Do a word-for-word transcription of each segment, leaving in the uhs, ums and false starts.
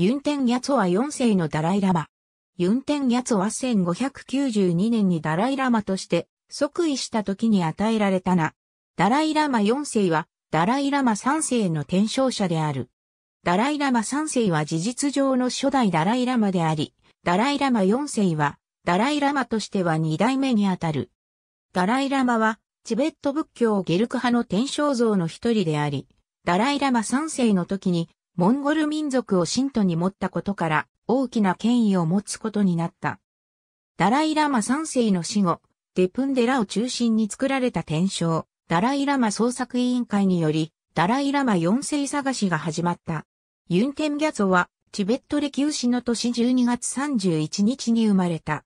ユン・テン・ギャツォはよんせいのダライラマ。ユン・テン・ギャツォはせんごひゃくきゅうじゅうにねんにダライラマとして即位した時に与えられた名。ダライラマよんせいはダライラマさんせいの転生者である。ダライラマさんせいは事実上の初代ダライラマであり、ダライラマよんせいはダライラマとしてはにだいめにあたる。ダライラマはチベット仏教ゲルク派の天正像の一人であり、ダライラマさんせいの時にモンゴル民族を信徒に持ったことから大きな権威を持つことになった。ダライラマさんせいの死後、デプンデラを中心に作られた天正、ダライラマ創作委員会により、ダライラマよんせい探しが始まった。ユン・テン・ギャツォはチベット歴丑の年じゅうにがつさんじゅういちにちに生まれた。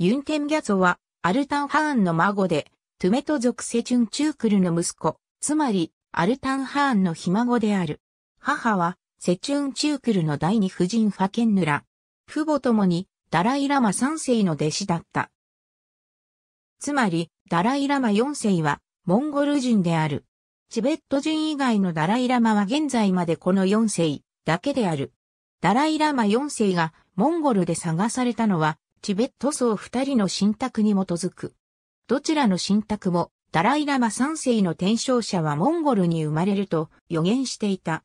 ユン・テン・ギャツォはアルタン・ハーンの孫で、トゥメト族セチュン・チュークルの息子、つまり、アルタン・ハーンのひ孫である。母は、セチュン・チュークルの第二夫人ファケンヌラ。父母ともに、ダライラマさんせいの弟子だった。つまり、ダライラマよんせいは、モンゴル人である。チベット人以外のダライラマは現在までこのよんせいだけである。ダライラマよんせいが、モンゴルで探されたのは、チベット僧ふたりの信託に基づく。どちらの信託も、ダライラマさんせいの転生者はモンゴルに生まれると予言していた。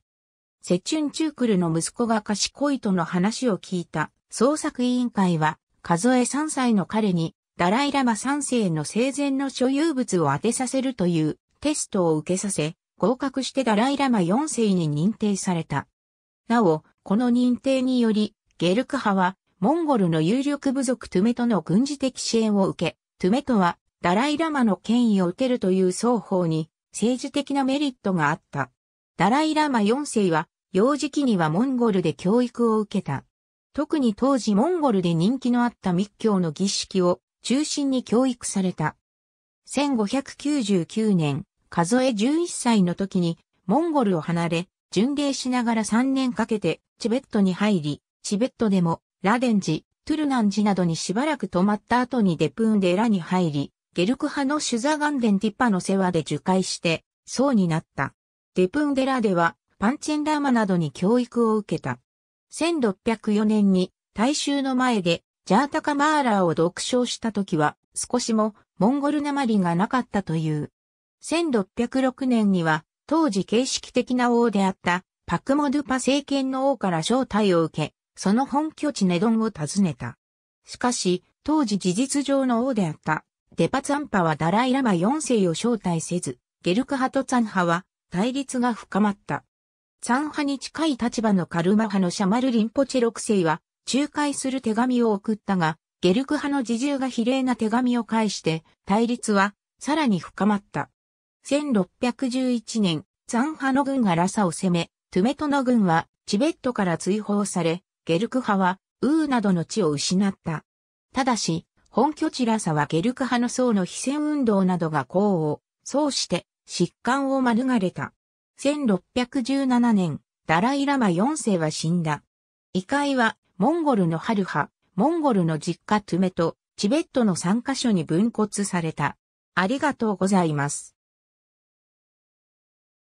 セチュン・チュークルの息子が賢いとの話を聞いた創作委員会は、数えさんさいの彼にダライラマさんせいの生前の所有物を当てさせるというテストを受けさせ、合格してダライラマよんせいに認定された。なお、この認定により、ゲルク派は、モンゴルの有力部族トゥメトの軍事的支援を受け、トゥメトは、ダライラマの権威を受けるという双方に政治的なメリットがあった。ダライラマよんせいは幼児期にはモンゴルで教育を受けた。特に当時モンゴルで人気のあった密教の儀式を中心に教育された。せんごひゃくきゅうじゅうきゅうねん、数えじゅういっさいの時にモンゴルを離れ、巡礼しながらさんねんかけてチベットに入り、チベットでもラデン寺、トゥルナン寺などにしばらく泊まった後にデプンデラに入り、ゲルク派のシュザガンデンティッパの世話で受戒して、僧になった。デプンデラでは、パンチェンラーマなどに教育を受けた。せんろっぴゃくよねんに、大衆の前で、ジャータカマーラーを独唱した時は、少しも、モンゴルなまりがなかったという。せんろっぴゃくろくねんには、当時形式的な王であった、パクモドゥパ政権の王から招待を受け、その本拠地ネドンを訪ねた。しかし、当時事実上の王であった。デパツァンパはダライラマよんせいを招待せず、ゲルク派とツァン派は対立が深まった。ツァン派に近い立場のカルマ派のシャマル・リンポチェろくせいは、仲介する手紙を送ったが、ゲルク派の侍従が非礼な手紙を介して、対立はさらに深まった。せんろっぴゃくじゅういちねん、ツァン派の軍がラサを攻め、トゥメトの軍はチベットから追放され、ゲルク派はウーなどの地を失った。ただし、本拠地ラサはゲルク派の僧の非戦運動などが功を奏して疾患を免れた。せんろっぴゃくじゅうななねん、ダライラマよんせいは死んだ。遺骸はモンゴルのハルハ、モンゴルの実家トゥメト、チベットのさんかしょに分骨された。ありがとうございます。